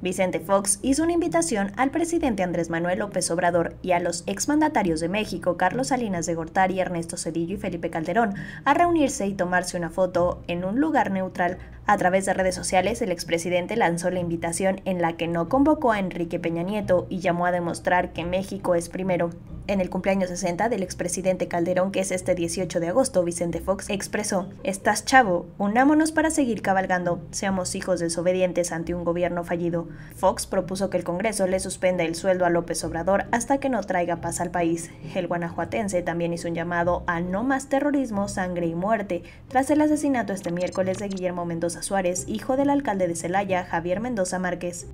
Vicente Fox hizo una invitación al presidente Andrés Manuel López Obrador y a los exmandatarios de México, Carlos Salinas de Gortari, Ernesto Zedillo y Felipe Calderón, a reunirse y tomarse una foto en un lugar neutral. A través de redes sociales, el expresidente lanzó la invitación en la que no convocó a Enrique Peña Nieto y llamó a demostrar que México es primero. En el cumpleaños 60 del expresidente Calderón, que es este 18 de agosto, Vicente Fox expresó: "Estás chavo, unámonos para seguir cabalgando, seamos hijos desobedientes ante un gobierno fallido". Fox propuso que el Congreso le suspenda el sueldo a López Obrador hasta que no traiga paz al país. El guanajuatense también hizo un llamado a no más terrorismo, sangre y muerte, tras el asesinato este miércoles de Guillermo Mendoza Suárez, hijo del alcalde de Celaya, Javier Mendoza Márquez.